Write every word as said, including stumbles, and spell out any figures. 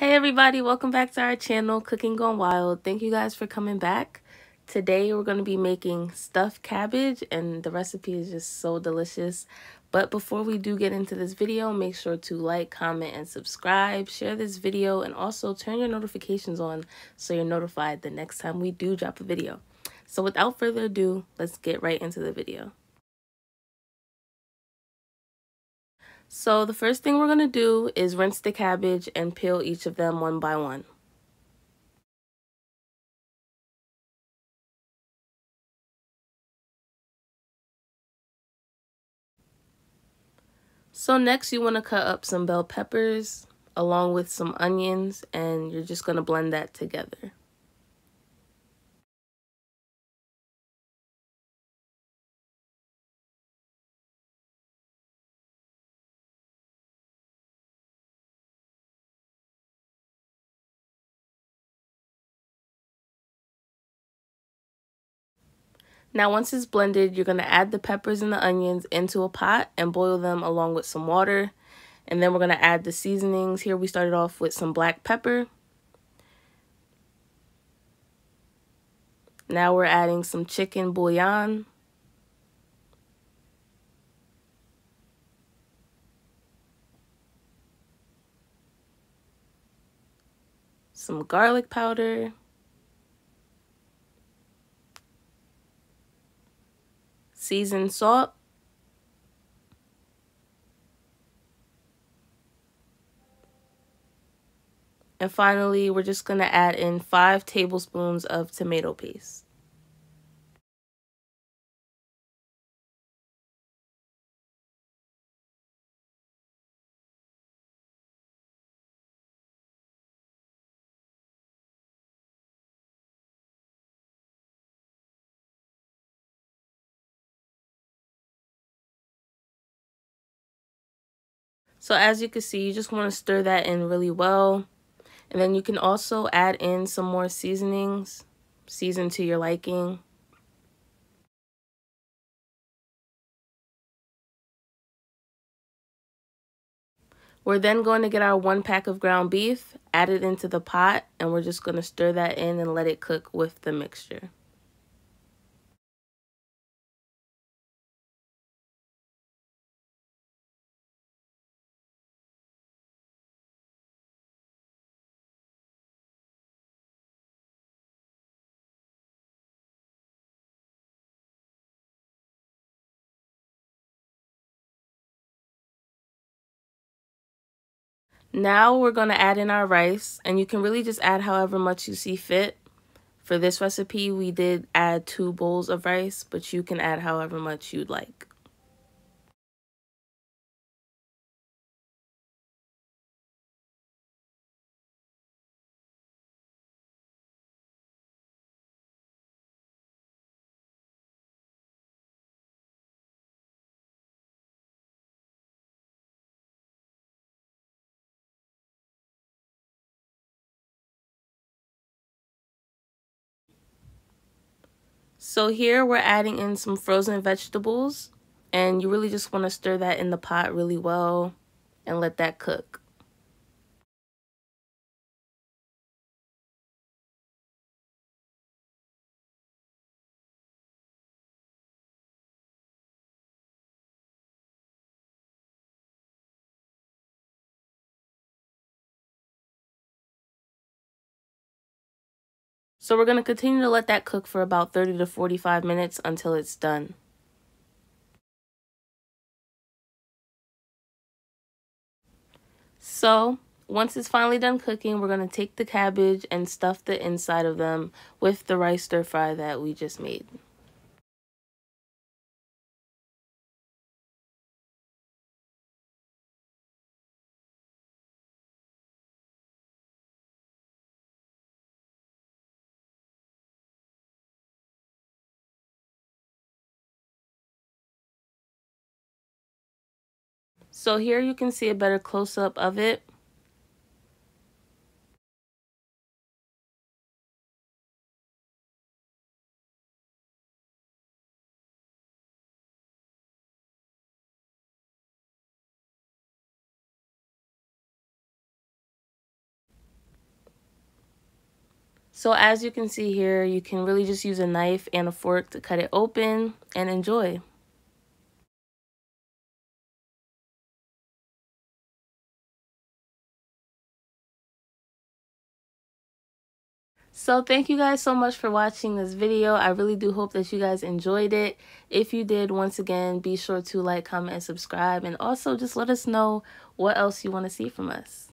Hey everybody, welcome back to our channel, Cooking Gone Wild. Thank you guys for coming back. Today we're going to be making stuffed cabbage and the recipe is just so delicious. But before we do get into this video, make sure to like, comment, and subscribe. Share this video and also turn your notifications on so you're notified the next time we do drop a video. So without further ado, let's get right into the video. So the first thing we're going to do is rinse the cabbage and peel each of them one by one. So next you want to cut up some bell peppers along with some onions, and you're just going to blend that together. Now once it's blended, you're going to add the peppers and the onions into a pot and boil them along with some water. And then we're going to add the seasonings. Here we started off with some black pepper. Now we're adding some chicken bouillon. Some garlic powder. Seasoned salt, and finally we're just going to add in five tablespoons of tomato paste. So as you can see, you just want to stir that in really well. And then you can also add in some more seasonings, seasoned to your liking. We're then going to get our one pack of ground beef, add it into the pot, and we're just going to stir that in and let it cook with the mixture. Now we're going to add in our rice, and you can really just add however much you see fit. For this recipe, we did add two bowls of rice, but you can add however much you'd like. So here we're adding in some frozen vegetables, and you really just want to stir that in the pot really well and let that cook. So we're going to continue to let that cook for about thirty to forty-five minutes until it's done. So once it's finally done cooking, we're going to take the cabbage and stuff the inside of them with the rice stir fry that we just made. So here you can see a better close-up of it. So as you can see here, you can really just use a knife and a fork to cut it open and enjoy. So thank you guys so much for watching this video. I really do hope that you guys enjoyed it. If you did, once again, be sure to like, comment, and subscribe. And also just let us know what else you want to see from us.